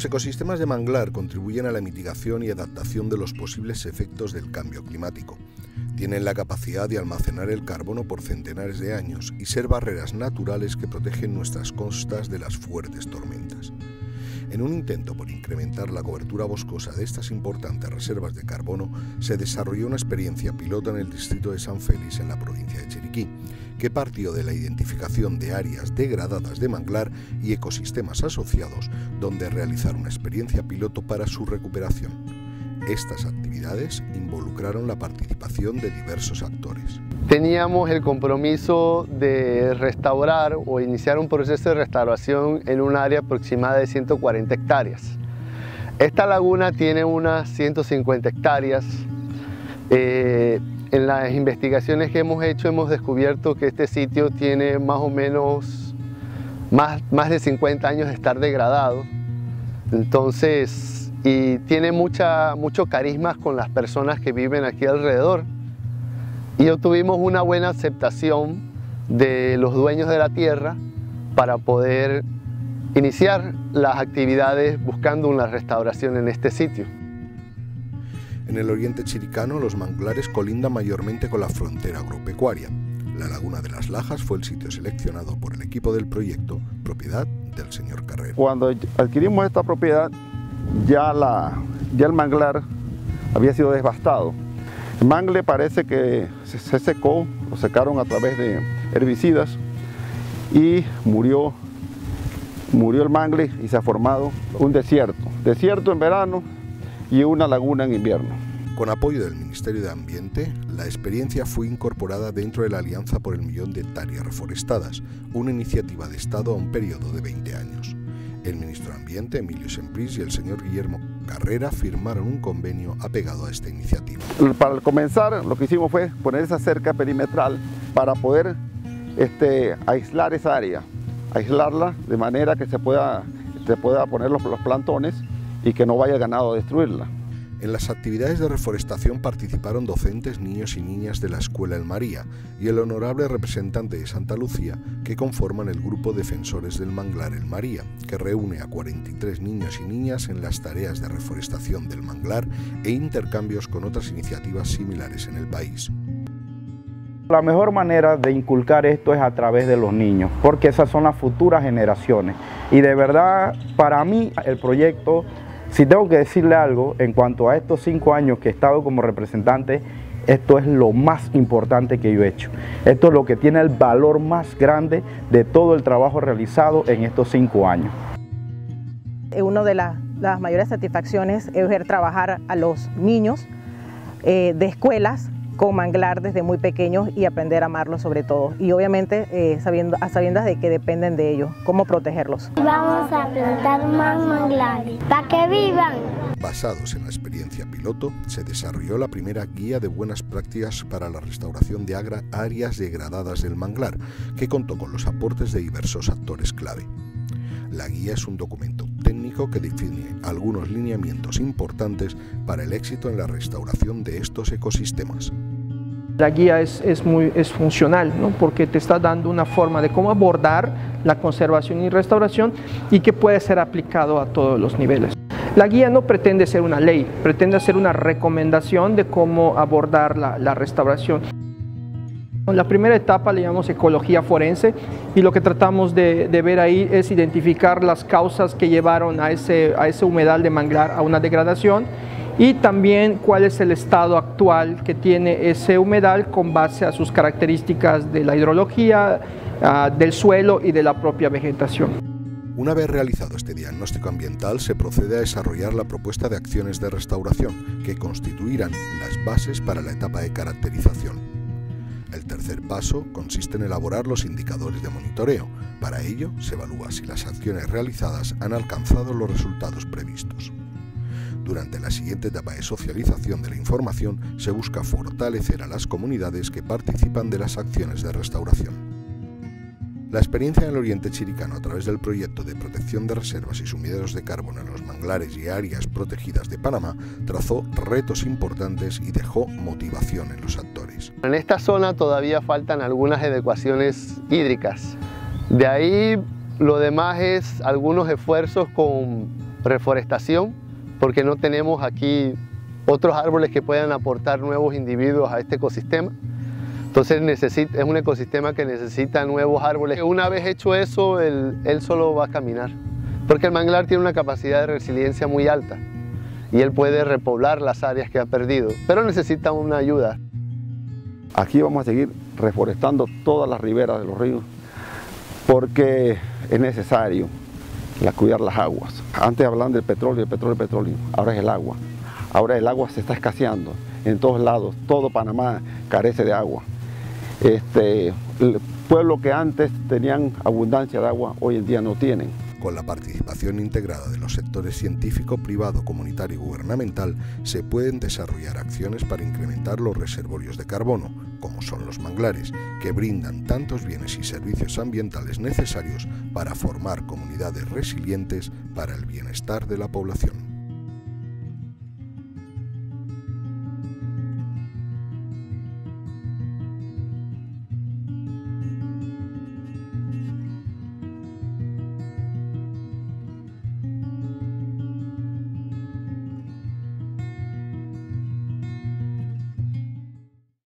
Los ecosistemas de manglar contribuyen a la mitigación y adaptación de los posibles efectos del cambio climático. Tienen la capacidad de almacenar el carbono por centenares de años y ser barreras naturales que protegen nuestras costas de las fuertes tormentas. En un intento por incrementar la cobertura boscosa de estas importantes reservas de carbono, se desarrolló una experiencia piloto en el distrito de San Félix, en la provincia de Chiriquí, que partió de la identificación de áreas degradadas de manglar y ecosistemas asociados, donde realizar una experiencia piloto para su recuperación. Estas actividades involucraron la participación de diversos actores. Teníamos el compromiso de restaurar o iniciar un proceso de restauración en un área aproximada de 140 hectáreas. Esta laguna tiene unas 150 hectáreas. En las investigaciones que hemos hecho hemos descubierto que este sitio tiene más o menos más de 50 años de estar degradado. Entonces, y tiene mucho carisma con las personas que viven aquí alrededor. Y obtuvimos una buena aceptación de los dueños de la tierra para poder iniciar las actividades buscando una restauración en este sitio. En el Oriente Chiricano, los manglares colindan mayormente con la frontera agropecuaria. La Laguna de las Lajas fue el sitio seleccionado por el equipo del proyecto, propiedad del señor Carrera. Cuando adquirimos esta propiedad, ya el manglar había sido devastado. El mangle parece que se secó, lo secaron a través de herbicidas y murió el mangle y se ha formado un desierto en verano y una laguna en invierno. Con apoyo del Ministerio de Ambiente, la experiencia fue incorporada dentro de la Alianza por el Millón de Hectáreas Reforestadas, una iniciativa de Estado a un periodo de 20 años. El ministro de Ambiente, Emilio Sempris, y el señor Guillermo Carrera firmaron un convenio apegado a esta iniciativa. Para comenzar, lo que hicimos fue poner esa cerca perimetral para poder aislar esa área, aislarla de manera que se pueda poner los plantones y que no vaya el ganado a destruirla. En las actividades de reforestación participaron docentes, niños y niñas de la Escuela El María y el honorable representante de Santa Lucía, que conforman el grupo Defensores del Manglar El María, que reúne a 43 niños y niñas en las tareas de reforestación del manglar e intercambios con otras iniciativas similares en el país. La mejor manera de inculcar esto es a través de los niños, porque esas son las futuras generaciones. Y de verdad, para mí, el proyecto, si tengo que decirle algo en cuanto a estos 5 años que he estado como representante, esto es lo más importante que yo he hecho. Esto es lo que tiene el valor más grande de todo el trabajo realizado en estos 5 años. Una de las mayores satisfacciones es ver trabajar a los niños de escuelas con manglar desde muy pequeños y aprender a amarlos sobre todo. Y obviamente a sabiendas de que dependen de ellos, cómo protegerlos. Vamos a plantar más manglares para que vivan. Basados en la experiencia piloto, se desarrolló la primera guía de buenas prácticas para la restauración de áreas degradadas del manglar, que contó con los aportes de diversos actores clave. La guía es un documento técnico que define algunos lineamientos importantes para el éxito en la restauración de estos ecosistemas. La guía es funcional, ¿no? Porque te está dando una forma de cómo abordar la conservación y restauración y que puede ser aplicado a todos los niveles. La guía no pretende ser una ley, pretende ser una recomendación de cómo abordar la restauración. La primera etapa le llamamos ecología forense y lo que tratamos de ver ahí es identificar las causas que llevaron a ese humedal de manglar a una degradación y también cuál es el estado actual que tiene ese humedal con base a sus características de la hidrología, del suelo y de la propia vegetación. Una vez realizado este diagnóstico ambiental, se procede a desarrollar la propuesta de acciones de restauración que constituirán las bases para la etapa de caracterización. El tercer paso consiste en elaborar los indicadores de monitoreo. Para ello, se evalúa si las acciones realizadas han alcanzado los resultados previstos. Durante la siguiente etapa de socialización de la información, se busca fortalecer a las comunidades que participan de las acciones de restauración. La experiencia en el Oriente Chiricano a través del proyecto de protección de reservas y sumideros de carbono en los manglares y áreas protegidas de Panamá trazó retos importantes y dejó motivación en los actores. En esta zona todavía faltan algunas adecuaciones hídricas. De ahí lo demás es algunos esfuerzos con reforestación, porque no tenemos aquí otros árboles que puedan aportar nuevos individuos a este ecosistema. Entonces es un ecosistema que necesita nuevos árboles. Una vez hecho eso, él solo va a caminar, porque el manglar tiene una capacidad de resiliencia muy alta y él puede repoblar las áreas que ha perdido, pero necesita una ayuda. Aquí vamos a seguir reforestando todas las riberas de los ríos porque es necesario cuidar las aguas. Antes hablaban del petróleo, ahora es el agua. Ahora el agua se está escaseando en todos lados, todo Panamá carece de agua. El pueblo que antes tenían abundancia de agua, hoy en día no tienen. Con la participación integrada de los sectores científico, privado, comunitario y gubernamental, se pueden desarrollar acciones para incrementar los reservorios de carbono, como son los manglares, que brindan tantos bienes y servicios ambientales necesarios para formar comunidades resilientes para el bienestar de la población.